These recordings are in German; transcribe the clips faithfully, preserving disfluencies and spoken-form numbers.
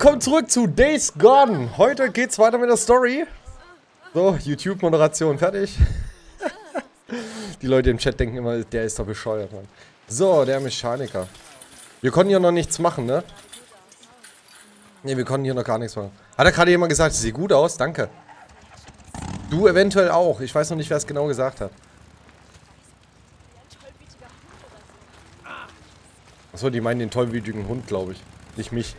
willkommen zurück zu Days Gone. Heute geht's weiter mit der Story. So, YouTube-Moderation fertig. Die Leute im Chat denken immer, der ist doch bescheuert, Mann. So, der Mechaniker. Wir konnten hier noch nichts machen, ne? Ne, wir konnten hier noch gar nichts machen. Hat er gerade jemand gesagt, sieht gut aus, danke. Du eventuell auch. Ich weiß noch nicht, wer es genau gesagt hat. Achso, die meinen den tollwütigen Hund, glaube ich. Nicht mich.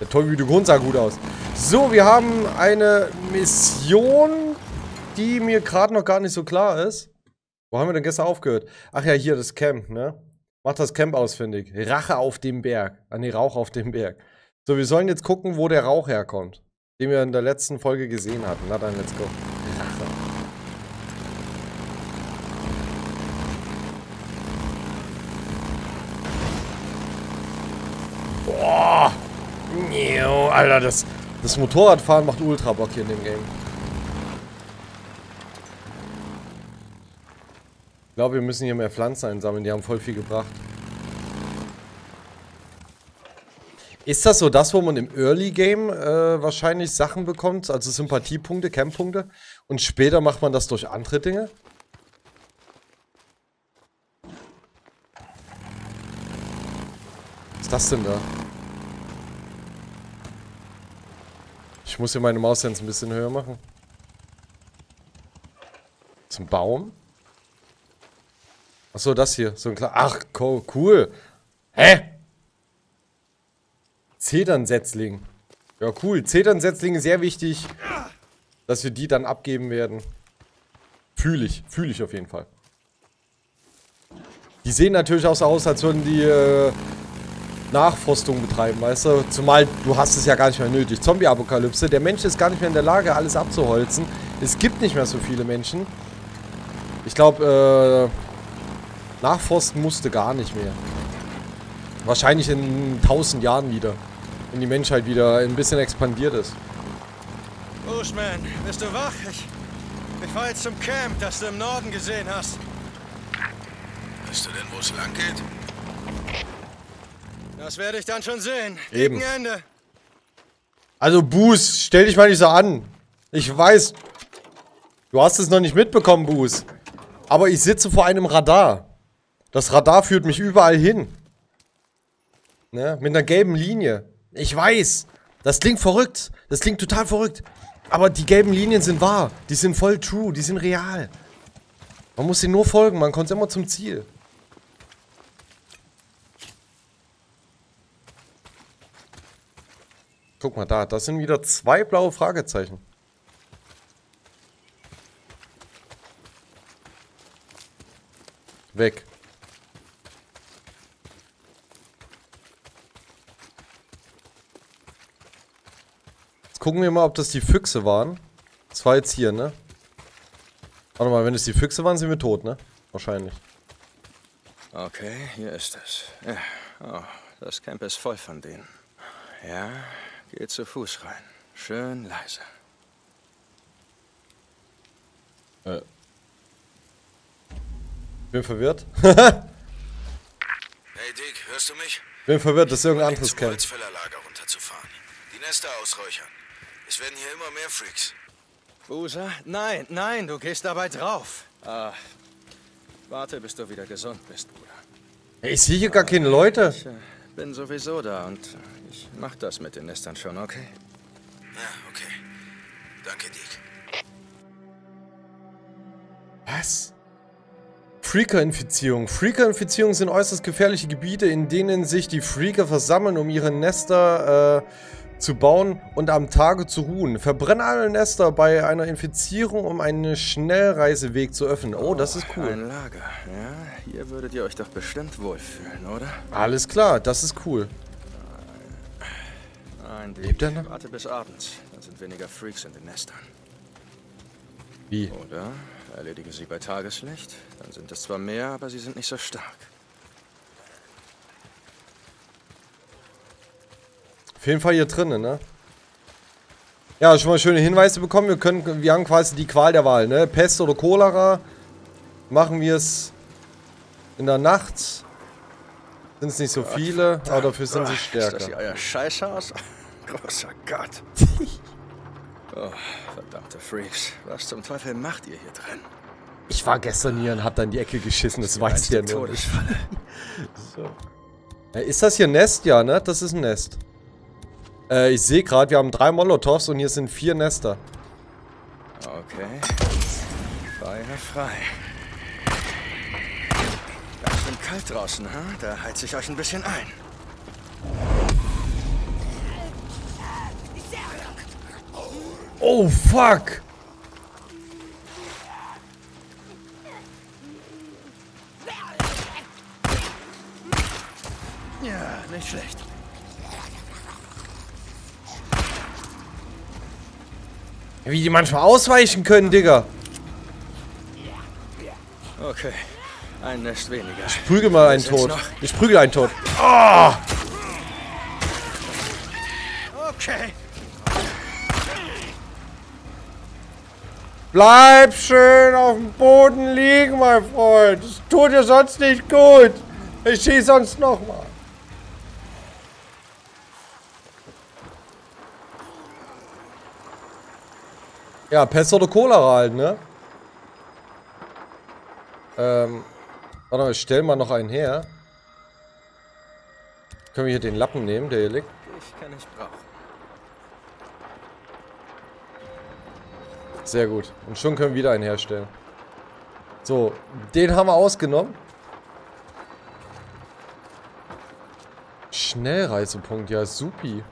Der tollwütige Hund sah gut aus. So, wir haben eine Mission, die mir gerade noch gar nicht so klar ist. Wo haben wir denn gestern aufgehört? Ach ja, hier das Camp, ne? Macht das Camp ausfindig. Rache auf dem Berg. Ah ne, Rauch auf dem Berg. So, wir sollen jetzt gucken, wo der Rauch herkommt. Den wir in der letzten Folge gesehen hatten. Na dann, let's go. Rache. Boah. Nio, Alter, das, das Motorradfahren macht ultra Bock hier in dem Game. Ich glaube, wir müssen hier mehr Pflanzen einsammeln. Die haben voll viel gebracht. Ist das so das, wo man im Early Game äh, wahrscheinlich Sachen bekommt? Also Sympathiepunkte, Camppunkte? Und später macht man das durch andere Dinge? Was ist das denn da? Ich muss hier meine Maus jetzt ein bisschen höher machen. Zum Baum? Achso, das hier. So ein klar. Ach, cool. Hä? Zedernsetzling. Ja, cool. Zedernsetzling ist sehr wichtig, dass wir die dann abgeben werden. Fühle ich. Fühle ich auf jeden Fall. Die sehen natürlich auch so aus, als würden die äh, Nachforstung betreiben, weißt du? Zumal du hast es ja gar nicht mehr nötig. Zombie-Apokalypse. Der Mensch ist gar nicht mehr in der Lage, alles abzuholzen. Es gibt nicht mehr so viele Menschen. Ich glaube, äh... Nachforsten musste gar nicht mehr. Wahrscheinlich in tausend Jahren wieder. Wenn die Menschheit wieder ein bisschen expandiert ist. Bushman, bist du wach? Ich, ich war jetzt zum Camp, das du im Norden gesehen hast. Weißt du denn, wo es lang geht? Das werde ich dann schon sehen. Eben. Gegen Ende. Also Buß, stell dich mal nicht so an. Ich weiß, du hast es noch nicht mitbekommen, Buß. Aber ich sitze vor einem Radar. Das Radar führt mich überall hin. Ne? Mit einer gelben Linie. Ich weiß. Das klingt verrückt. Das klingt total verrückt. Aber die gelben Linien sind wahr. Die sind voll true. Die sind real. Man muss ihnen nur folgen. Man kommt immer zum Ziel. Guck mal da. Das sind wieder zwei blaue Fragezeichen. Weg. Jetzt gucken wir mal, ob das die Füchse waren. Das war jetzt hier, ne? Warte mal, wenn es die Füchse waren, sind wir tot, ne? Wahrscheinlich. Okay, hier ist es. Ja. Oh, das Camp ist voll von denen. Ja, geht zu Fuß rein. Schön leise. Äh. Bin verwirrt. Hey Dick, hörst du mich? Bin verwirrt, das ist irgendein anderes Camp. Holzfällerlager runterzufahren. Die Nester ausräuchern. Es werden hier immer mehr Freaks. Busa? Nein, nein, du gehst dabei drauf. Ach, warte, bis du wieder gesund bist, Bruder. Hey, ich sehe hier gar keine Leute. Ich äh, bin sowieso da und ich mach das mit den Nestern schon, okay? Ja, okay. Danke, Dick. Was? Freaker-Infizierung. Freaker-Infizierung sind äußerst gefährliche Gebiete, in denen sich die Freaker versammeln, um ihre Nester äh, zu bauen und am Tage zu ruhen. Verbrenne alle Nester bei einer Infizierung, um einen Schnellreiseweg zu öffnen. Oh, das ist cool. Ein Lager. Ja, hier würdet ihr euch doch bestimmt wohlfühlen, oder? Alles klar, das ist cool. Nein, lebt er noch? Warte bis abends. Dann sind weniger Freaks in den Nestern. Wie? Oder? Erledigen sie bei Tageslicht. Dann sind es zwar mehr, aber sie sind nicht so stark. Auf jeden Fall hier drinnen, ne? Ja, schon mal schöne Hinweise bekommen. Wir können, wir haben quasi die Qual der Wahl, ne? Pest oder Cholera. Machen wir es in der Nacht. Sind es nicht so viele, aber dafür sind sie stärker. Ist das hier euer Scheißhaus? Großer Gott. Oh, verdammte Freaks. Was zum Teufel macht ihr hier drin? Ich war gestern hier und hab da in die Ecke geschissen. Das weiß ich ja nur nicht. So. Ist das hier ein Nest? Ja, ne? Das ist ein Nest. Äh, ich sehe gerade, wir haben drei Molotows und hier sind vier Nester. Okay. Beine frei. Ganz schön kalt draußen, ha? Huh? Da heiz ich euch ein bisschen ein. Oh, fuck! Ja, nicht schlecht. Wie die manchmal ausweichen können, Digga. Okay, ein Nest weniger. Ich prügel mal einen tot. Ich prügel einen tot. Oh! Okay. Bleib schön auf dem Boden liegen, mein Freund. Das tut dir sonst nicht gut. Ich schieß sonst nochmal. Ja, Pest oder Cholera halt, ne? Ähm. Warte mal, ich stell mal noch einen her. Können wir hier den Lappen nehmen, der hier liegt? Ich kann nicht brauchen. Sehr gut. Und schon können wir wieder einen herstellen. So, den haben wir ausgenommen. Schnellreisepunkt, ja, supi.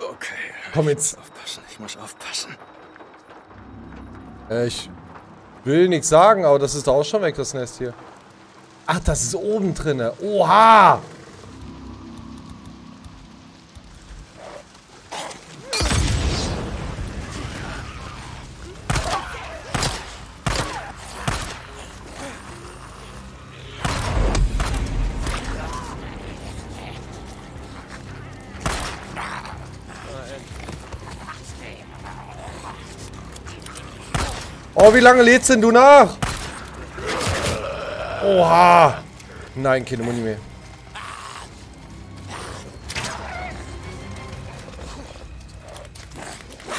Okay. Komm jetzt. Ich muss aufpassen, ich muss aufpassen. Äh, ich will nichts sagen, aber das ist doch auch schon weg, das Nest hier. Ach, das ist oben drinne. Oha! Oh, wie lange lädst denn du nach? Oha! Nein, keine Muni mehr.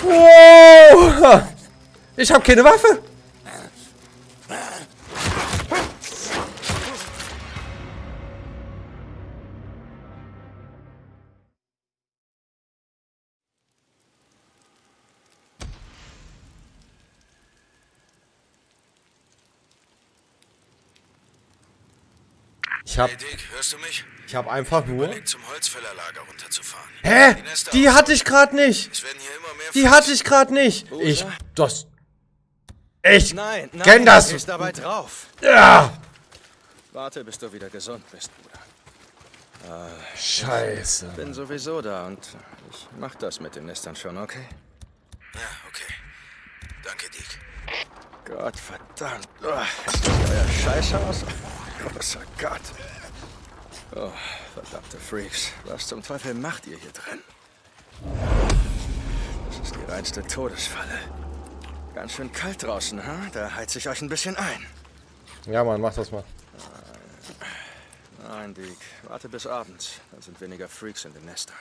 Wow! Ich hab keine Waffe! Ich hab, hey Dick, hörst du mich? Ich hab einfach nur... Überleg, zum Holzfällerlager runterzufahren. Hä? Die, die hatte ich gerade nicht. Es werden hier immer mehr die hatte ich gerade nicht. Usa? Ich... Das... Ich... Nein, nein, kenn das. Ist dabei drauf. Ja. Warte, bis du wieder gesund bist, Bruder. Äh, Scheiße. Ich bin sowieso da und ich mach das mit den Nestern schon, okay? Ja, okay. Danke, Dick. Gott verdammt. Oh, ist das euer Scheißhaus? Großer Gott. Oh, verdammte Freaks. Was zum Teufel macht ihr hier drin? Das ist die reinste Todesfalle. Ganz schön kalt draußen, ha? Huh? Da heiz ich euch ein bisschen ein. Ja, Mann, mach das mal. Nein, Dick. Warte bis abends. Dann sind weniger Freaks in den Nestern.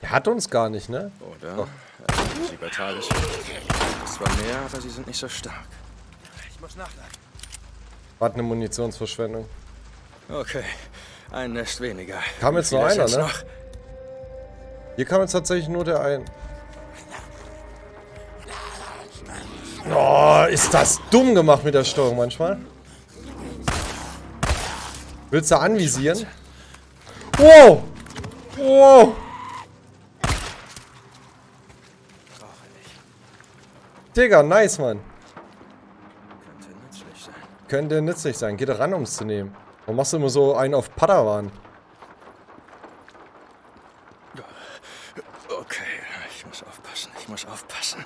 Er hat uns gar nicht, ne? Oder? Doch. Also, bei Tages. Das war mehr, aber sie sind nicht so stark. Ich muss nachladen. Warte, eine Munitionsverschwendung. Okay, ein Nest weniger. Kam jetzt nur einer, ne? Hier kam jetzt tatsächlich nur der ein. Oh, ist das dumm gemacht mit der Steuerung manchmal. Willst du anvisieren? Wow! Wow! Digga, nice, Mann. Könnte nützlich sein. Geh da ran, um es zu nehmen. Warum machst du immer so einen auf Padawan? Okay, ich muss aufpassen, ich muss aufpassen.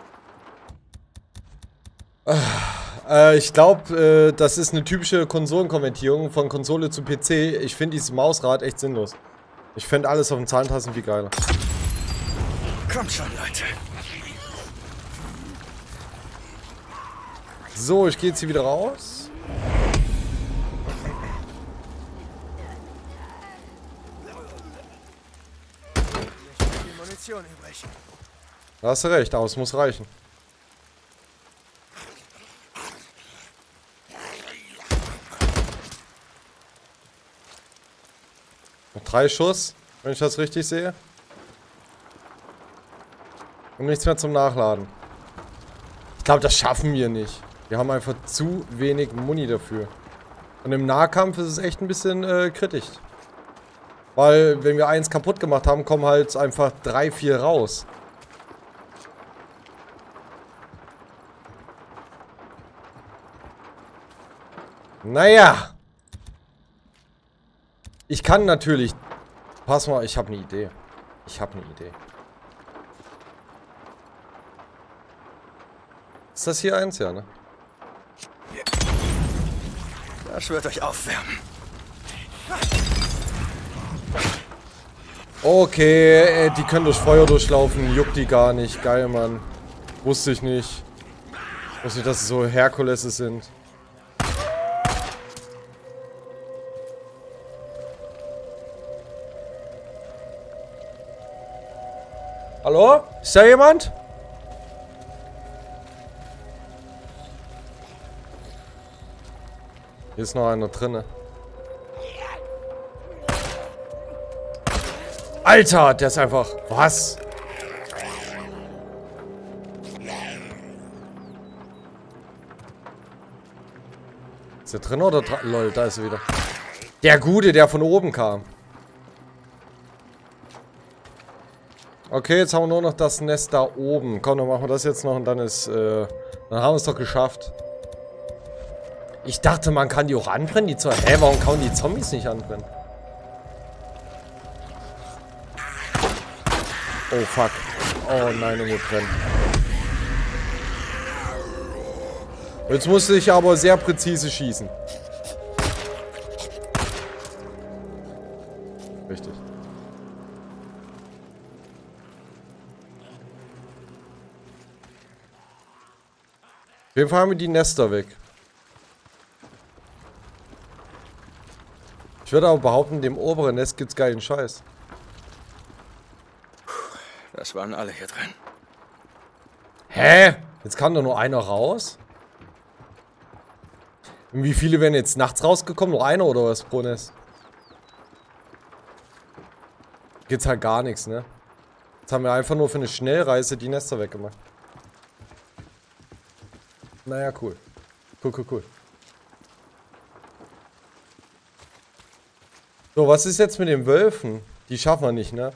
Äh, ich glaube, äh, das ist eine typische Konsolenkonvertierung von Konsole zu P C. Ich finde dieses Mausrad echt sinnlos. Ich fände alles auf den Zahntasten viel geiler. Kommt schon, Leute. So, ich gehe jetzt hier wieder raus. Munition übrig. Da hast du recht, aus muss reichen. Noch drei Schuss, wenn ich das richtig sehe. Und nichts mehr zum Nachladen. Ich glaube, das schaffen wir nicht. Wir haben einfach zu wenig Muni dafür. Und im Nahkampf ist es echt ein bisschen äh, kritisch. Weil, wenn wir eins kaputt gemacht haben, kommen halt einfach drei, vier raus. Naja. Ich kann natürlich... Pass mal, ich habe eine Idee. Ich habe eine Idee. Ist das hier eins? Ja, ne? Das wird euch aufwärmen. Okay, die können durch Feuer durchlaufen. Juckt die gar nicht. Geil, Mann. Wusste ich nicht. Wusste nicht, dass es so Herkulesse sind. Hallo? Ist da jemand? Hier ist noch einer drinne. Alter, der ist einfach... Was? Ist der drin oder... Lol, da ist er wieder. Der Gute, der von oben kam. Okay, jetzt haben wir nur noch das Nest da oben. Komm, dann machen wir das jetzt noch und dann ist... Äh, dann haben wir es doch geschafft. Ich dachte, man kann die auch anbrennen, die Zombies. Hä, warum kann man die Zombies nicht anbrennen? Oh, fuck. Oh nein, irgendwo brennen. Jetzt musste ich aber sehr präzise schießen. Richtig. Auf jeden Fall haben wir die Nester weg. Ich würde aber behaupten, dem oberen Nest gibt's geilen Scheiß. Das waren alle hier drin. Hä? Jetzt kam doch nur einer raus? Und wie viele wären jetzt nachts rausgekommen? Nur einer oder was pro Nest? Gibt's halt gar nichts, ne? Jetzt haben wir einfach nur für eine Schnellreise die Nester weggemacht. Naja, cool. Cool, cool, cool. So, was ist jetzt mit den Wölfen? Die schaffen wir nicht, ne?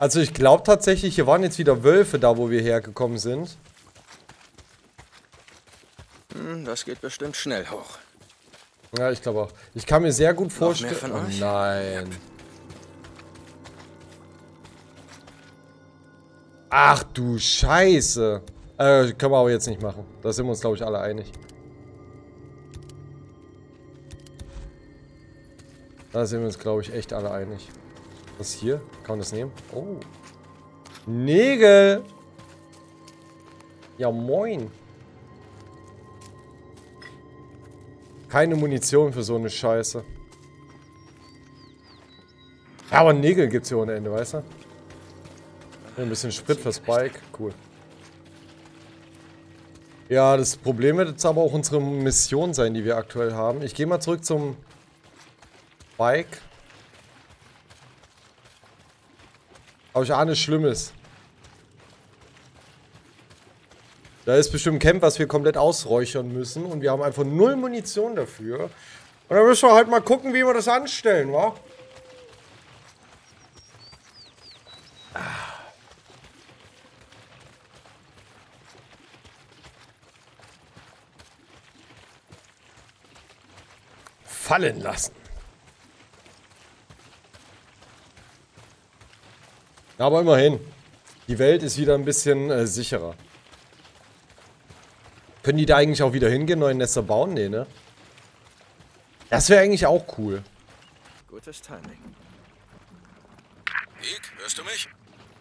Also ich glaube tatsächlich, hier waren jetzt wieder Wölfe da, wo wir hergekommen sind. Das geht bestimmt schnell hoch. Ja, ich glaube auch. Ich kann mir sehr gut vorstellen... Noch mehr von euch? Oh nein. Ach du Scheiße. Äh, können wir aber jetzt nicht machen. Da sind wir uns, glaube ich, alle einig. Da sind wir uns, glaube ich, echt alle einig. Was hier? Kann man das nehmen? Oh. Nägel! Ja, moin. Keine Munition für so eine Scheiße. Ja, aber Nägel gibt's hier ohne Ende, weißt du? Ein bisschen Sprit fürs Bike. Cool. Ja, das Problem wird jetzt aber auch unsere Mission sein, die wir aktuell haben. Ich gehe mal zurück zum Bike. Aber ich ahne Schlimmes. Da ist bestimmt ein Camp, was wir komplett ausräuchern müssen. Und wir haben einfach null Munition dafür. Und dann müssen wir halt mal gucken, wie wir das anstellen, wa? Fallen lassen. Aber immerhin, die Welt ist wieder ein bisschen äh, sicherer. Können die da eigentlich auch wieder hingehen, neue Nester bauen? Nee, ne? Das wäre eigentlich auch cool. Gutes Timing. Nick, hörst du mich?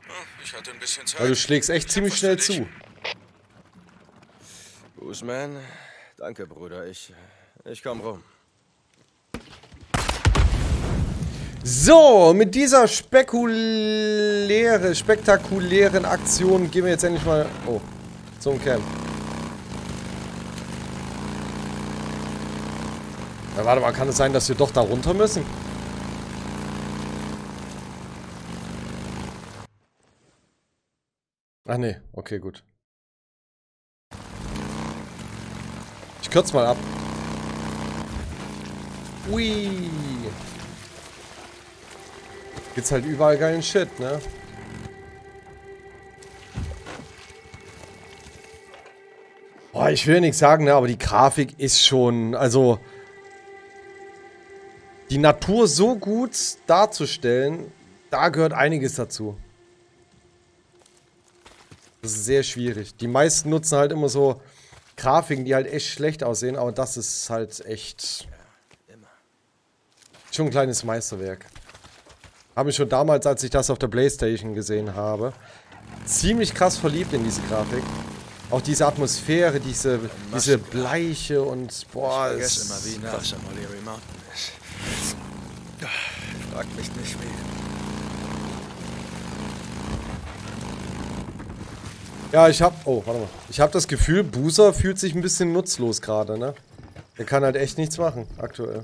Oh, ich hatte ein bisschen Zeit. Also, du schlägst echt ziemlich schnell zu. Boosman, danke Bruder, ich, ich komm rum. So, mit dieser spekuläre, spektakulären Aktion gehen wir jetzt endlich mal oh, zum Camp. Na, warte mal, kann es sein, dass wir doch da runter müssen? Ach nee, okay, gut. Ich kürze mal ab. Ui. Gibt's halt überall geilen Shit, ne? Boah, ich will ja nichts sagen, ne? Aber die Grafik ist schon, also die Natur so gut darzustellen, da gehört einiges dazu. Das ist sehr schwierig. Die meisten nutzen halt immer so Grafiken, die halt echt schlecht aussehen, aber das ist halt echt schon ein kleines Meisterwerk. Habe ich schon damals, als ich das auf der PlayStation gesehen habe, ziemlich krass verliebt in diese Grafik. Auch diese Atmosphäre, diese, diese Bleiche und boah, es ist krass. Fragt mich nicht wie. Ja, ich hab. Oh, warte mal. Ich hab das Gefühl, Boozer fühlt sich ein bisschen nutzlos gerade, ne? Der kann halt echt nichts machen, aktuell.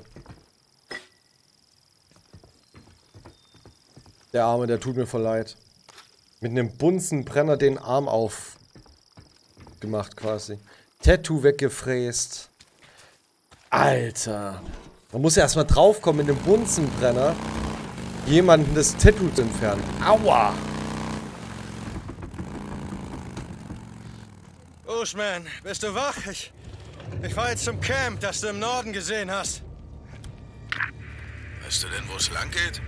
Der Arme, der tut mir voll leid. Mit einem Bunsenbrenner den Arm aufgemacht quasi. Tattoo weggefräst. Alter. Man muss ja erstmal draufkommen, mit einem Bunsenbrenner jemanden das Tattoo zu entfernen. Aua! Bushman, bist du wach? Ich, ich war jetzt zum Camp, das du im Norden gesehen hast. Weißt du denn, wo es lang geht?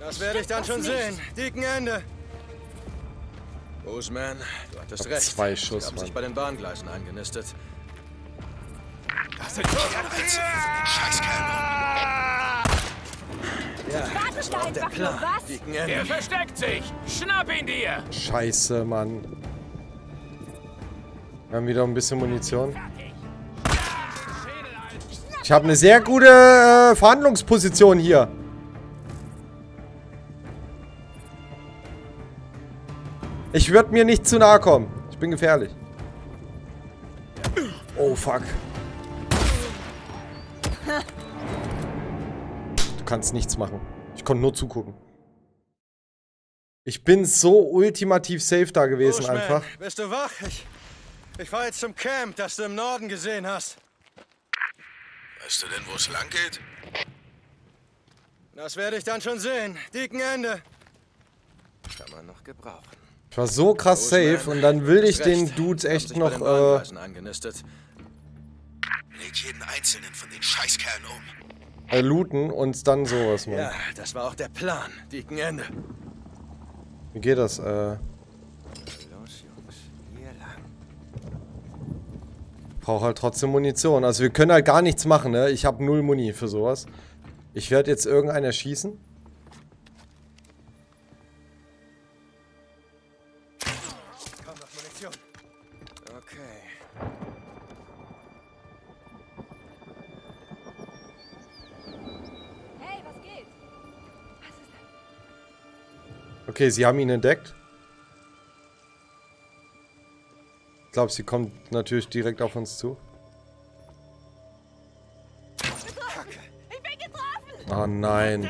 Das werde ich dann schon sehen. Dicken Ende. Bushman, du hattest recht. Zwei Schuss, Sie haben sich bei den Bahngleisen eingenistet. Das sind Scheißkerl! Ja, das war der Plan. Er versteckt sich! Schnapp ihn dir! Scheiße, Mann. Wir haben wieder ein bisschen Munition. Ich habe eine sehr gute äh, Verhandlungsposition hier. Ich würde mir nicht zu nahe kommen. Ich bin gefährlich. Oh, fuck. Du kannst nichts machen. Ich konnte nur zugucken. Ich bin so ultimativ safe da gewesen Bushman, einfach. Bist du wach? Ich, ich fahr jetzt zum Camp, das du im Norden gesehen hast. Weißt du denn, wo es lang geht? Das werde ich dann schon sehen. Dicken Ende. Kann man noch gebrauchen. Ich war so krass Bushman, safe und dann will ich den Dudes echt noch... Äh, Leg jeden einzelnen von den Scheißkerlen um. Äh, looten und dann sowas, Mann. Ja, das war auch der Plan. Dicken Ende. Wie geht das, äh? Los, Jungs. Hier lang. Brauch halt trotzdem Munition. Also wir können halt gar nichts machen, ne? Ich habe null Muni für sowas. Ich werde jetzt irgendeinen erschießen. Komm noch Munition. Okay. Okay, sie haben ihn entdeckt. Ich glaube, sie kommt natürlich direkt auf uns zu. Ich bin getroffen! Oh nein.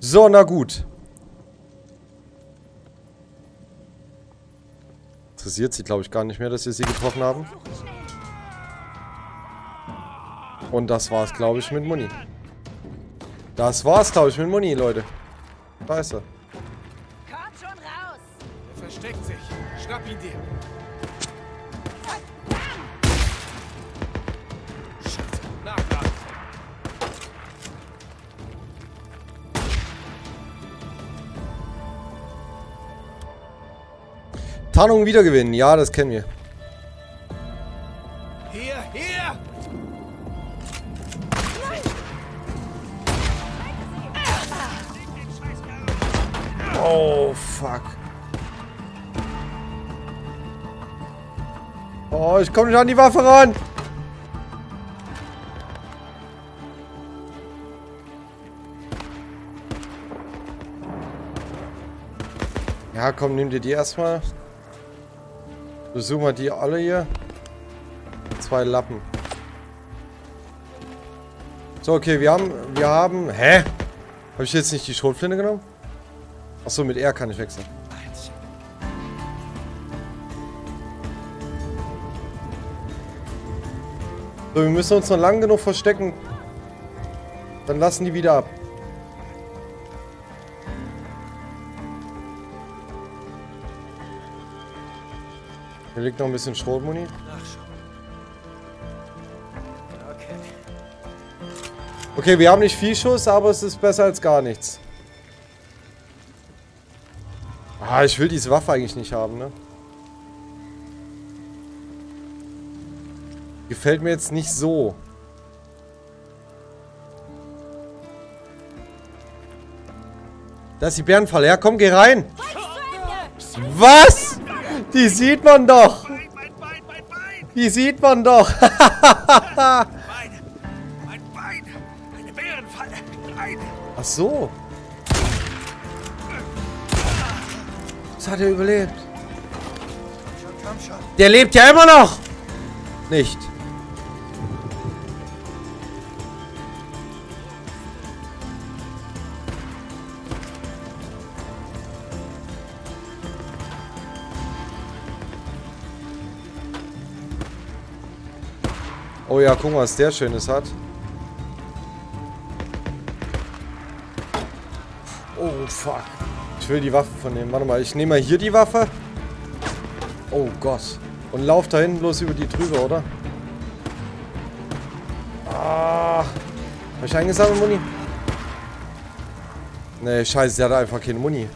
So, na gut. Interessiert sie, glaube ich, gar nicht mehr, dass wir sie getroffen haben. Und das war's, glaube ich, mit Muni. Das war's, glaube ich, mit Muni, Leute. Scheiße. Kommt schon raus. Er versteckt sich. Schnapp ihn dir. Scheiße. Nachladen. Tarnung wiedergewinnen. Ja, das kennen wir. Hier, hier. Oh, fuck. Oh, ich komme nicht an die Waffe ran. Ja, komm, nimm dir die erstmal. Besuchen wir die alle hier. Zwei Lappen. So, okay, wir haben... Wir haben... Hä? Habe ich jetzt nicht die Schrotflinte genommen? Achso, mit R kann ich wechseln. So, wir müssen uns noch lang genug verstecken. Dann lassen die wieder ab. Hier liegt noch ein bisschen Schrotmuni. Okay, wir haben nicht viel Schuss, aber es ist besser als gar nichts. Ah, ich will diese Waffe eigentlich nicht haben, ne? Gefällt mir jetzt nicht so. Da ist die Bärenfalle. Ja, komm, geh rein. Was? Die sieht man doch. Die sieht man doch. Ach so. Das hat er überlebt. Der lebt ja immer noch. Nicht. Oh ja, guck mal, was der Schönes hat. Oh, fuck. Ich will die Waffe von dem. Warte mal, ich nehme mal hier die Waffe. Oh Gott. Und lauf da hinten bloß über die drüber, oder? Ah. Hab ich eingesammelt, Muni? Nee, scheiße, der hat einfach keine Muni.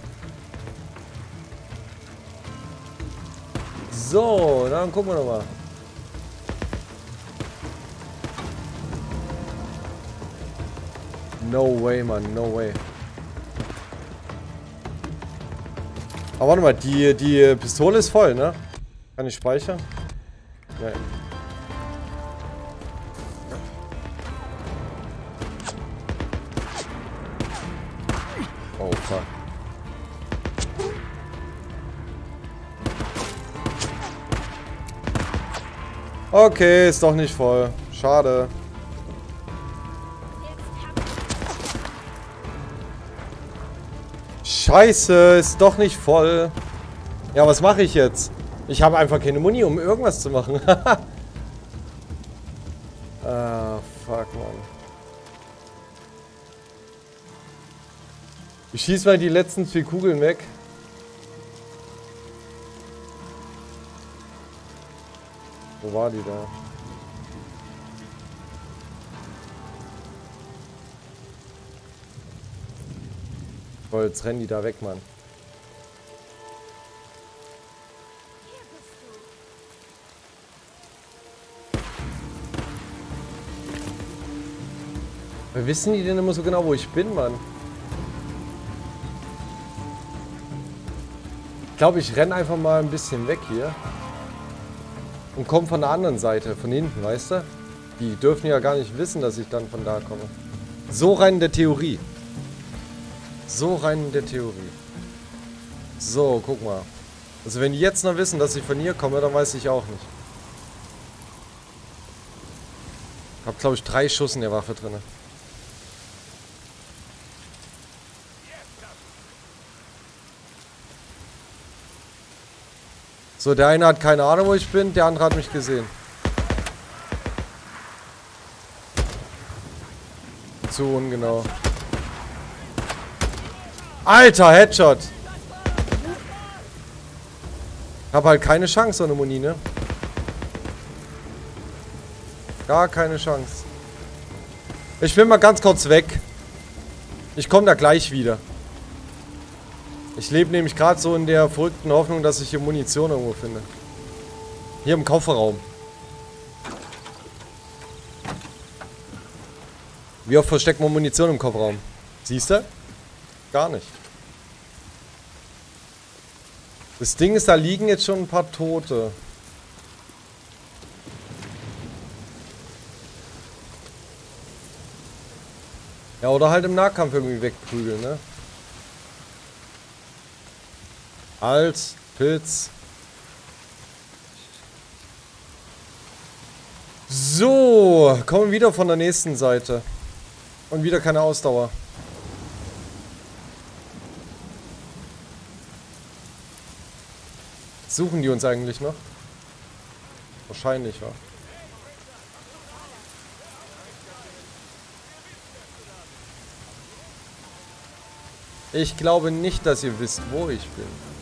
So, dann gucken wir nochmal. No way, Mann, no way. Aber warte mal, die, die Pistole ist voll, ne? Kann ich speichern? Nein. Oh, fuck. Okay, ist doch nicht voll. Schade. Scheiße, ist doch nicht voll. Ja, was mache ich jetzt? Ich habe einfach keine Muni, um irgendwas zu machen. Ah, fuck, Mann. Ich schieße mal die letzten vier Kugeln weg. Wo war die da? Jetzt rennen die da weg, Mann. Wie wissen die denn immer so genau, wo ich bin, Mann? Ich glaube, ich renne einfach mal ein bisschen weg hier. Und komme von der anderen Seite, von hinten, weißt du? Die dürfen ja gar nicht wissen, dass ich dann von da komme. So rein in der Theorie. So rein in der Theorie. So, guck mal. Also wenn die jetzt noch wissen, dass ich von hier komme, dann weiß ich auch nicht. Ich hab, glaube ich, drei Schuss in der Waffe drin. So, der eine hat keine Ahnung, wo ich bin, der andere hat mich gesehen. Zu ungenau. Alter, Headshot! Hab halt keine Chance ohne Muni, ne? Gar keine Chance. Ich bin mal ganz kurz weg. Ich komme da gleich wieder. Ich lebe nämlich gerade so in der verrückten Hoffnung, dass ich hier Munition irgendwo finde. Hier im Kofferraum. Wie oft versteckt man Munition im Kofferraum? Siehst du? Gar nicht. Das Ding ist, da liegen jetzt schon ein paar Tote. Ja, oder halt im Nahkampf irgendwie wegprügeln, ne? als Pilz. So, kommen wieder von der nächsten Seite. Und wieder keine Ausdauer. Suchen die uns eigentlich noch? Wahrscheinlich, ja. Ich glaube nicht, dass ihr wisst, wo ich bin.